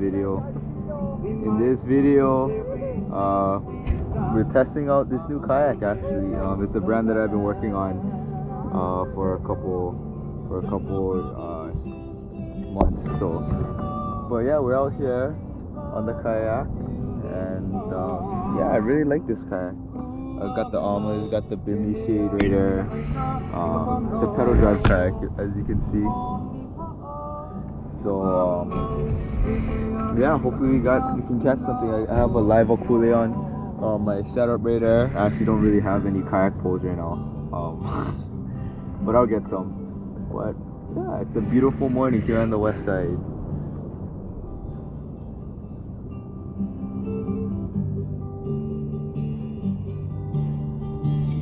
video. In this video, we're testing out this new kayak. Actually, it's a brand that I've been working on for a couple months. So, but yeah, we're out here on the kayak, and yeah, I really like this kayak. I got the Amas, got the bimini shade right there. It's a pedal drive kayak, as you can see. So yeah, hopefully we can catch something. I have a live akule on my setup right there. I actually don't really have any kayak poles right now, but I'll get some. But yeah, it's a beautiful morning here on the west side.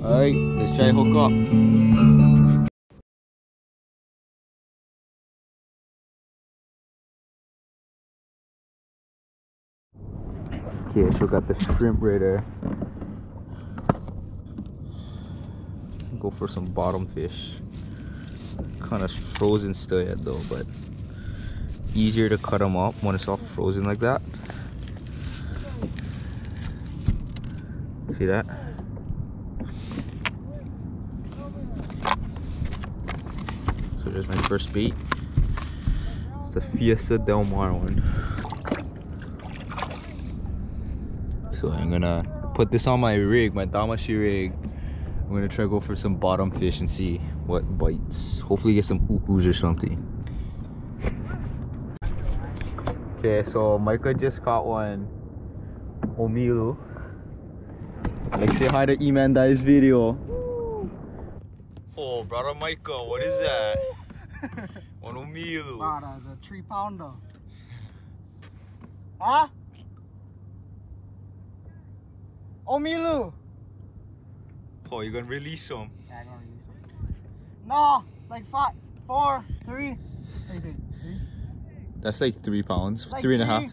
Alright, let's try hook up. Okay, so got the shrimp right there. Go for some bottom fish. Kind of frozen still yet though, but easier to cut them up when it's all frozen like that. See that? So there's my first bait. It's the Fiesta del Mar one. So I'm gonna put this on my rig, my Damashi rig. I'm gonna try to go for some bottom fish and see what bites. Hopefully get some uku's or something. Okay, so Micah just caught one. Omilu. Like, say hi to Eman Dai's video. Oh, brother Micah, what is that? On Omilu. Brother, the 3-pounder. Huh? Omilu! Oh, you're gonna release him? Yeah, I'm gonna release him. No! Like 5, 4, 3. That's like 3 pounds. Like three and a half. Oh,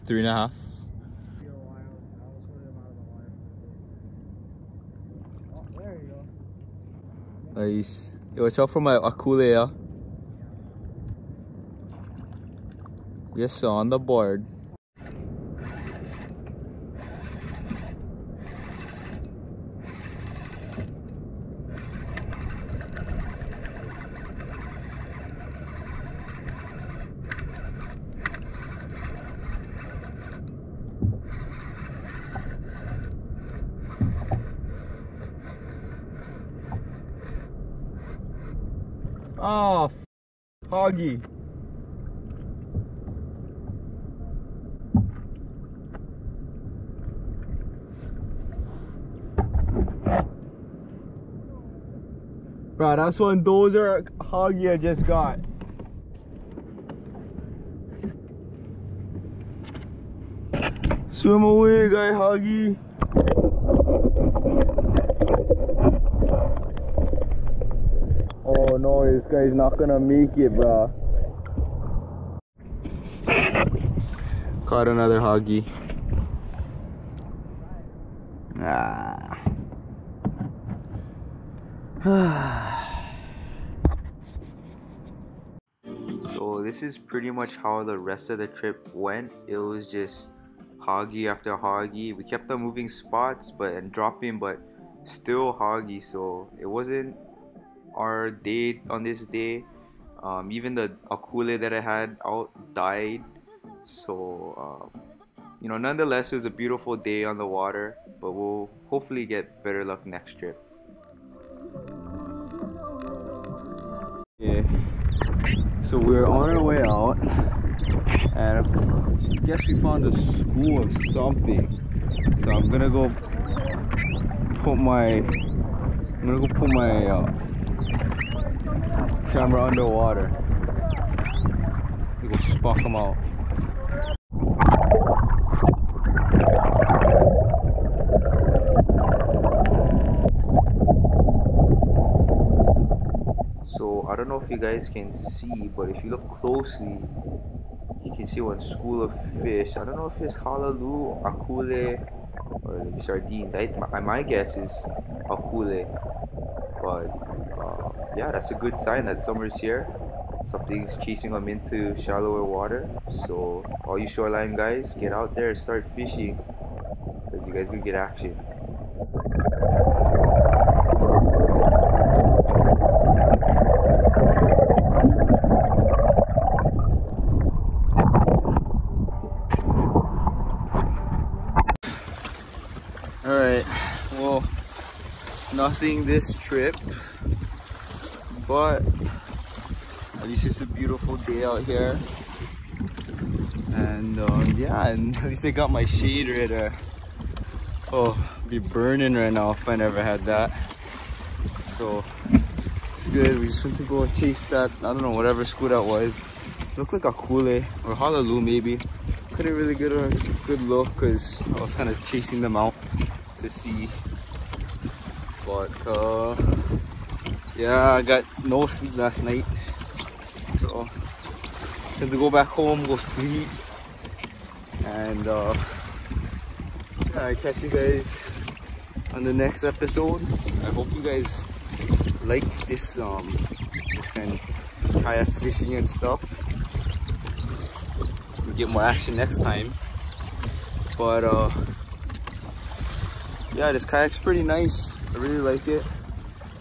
there you go. Nice. Yo, watch out for my akule, yeah? Yes, sir, on the board. Oh, foggy. Bro, that's one dozer hoggy I just got. Swim away, guy hoggy. Oh no, this guy's not gonna make it, bro. Caught another hoggy. So this is pretty much how the rest of the trip went. It was just hoggy after hoggy. We kept on moving spots and dropping, but still hoggy. So it wasn't our day on this day. Even the akule that I had out died. So you know, nonetheless, it was a beautiful day on the water, but we'll hopefully get better luck next trip. Okay, so we're on our way out, and I guess we found a school of something. So I'm gonna go put my camera underwater. Go spark them out. So I don't know if you guys can see, but if you look closely, you can see one school of fish. I don't know if it's halalu, akule, or like sardines. My guess is akule, but yeah, that's a good sign that summer's here. something's chasing them into shallower water. So all you shoreline guys, get out there and start fishing, because you guys can get action. Alright, well, nothing this trip, but at least it's a beautiful day out here, and yeah, and at least I got my shade radar. Oh, be burning right now if I never had that, so it's good. We just went to go chase that, I don't know, whatever school that was. It looked like a Kule or Halalu maybe. Couldn't really get a good look because I was kind of chasing them out to see, but yeah, I got no sleep last night, so I had to go back home, go sleep, and yeah, I catch you guys on the next episode. I hope you guys like this this kind of kayak fishing and stuff. We'll get more action next time, but yeah, this kayak's pretty nice. I really like it.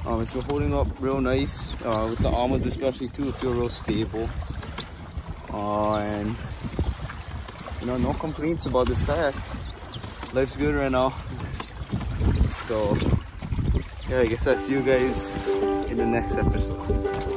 It's been holding up real nice, with the amas especially too. It feel real stable, and you know, no complaints about this kayak. Life's good right now. So yeah, I guess I'll see you guys in the next episode.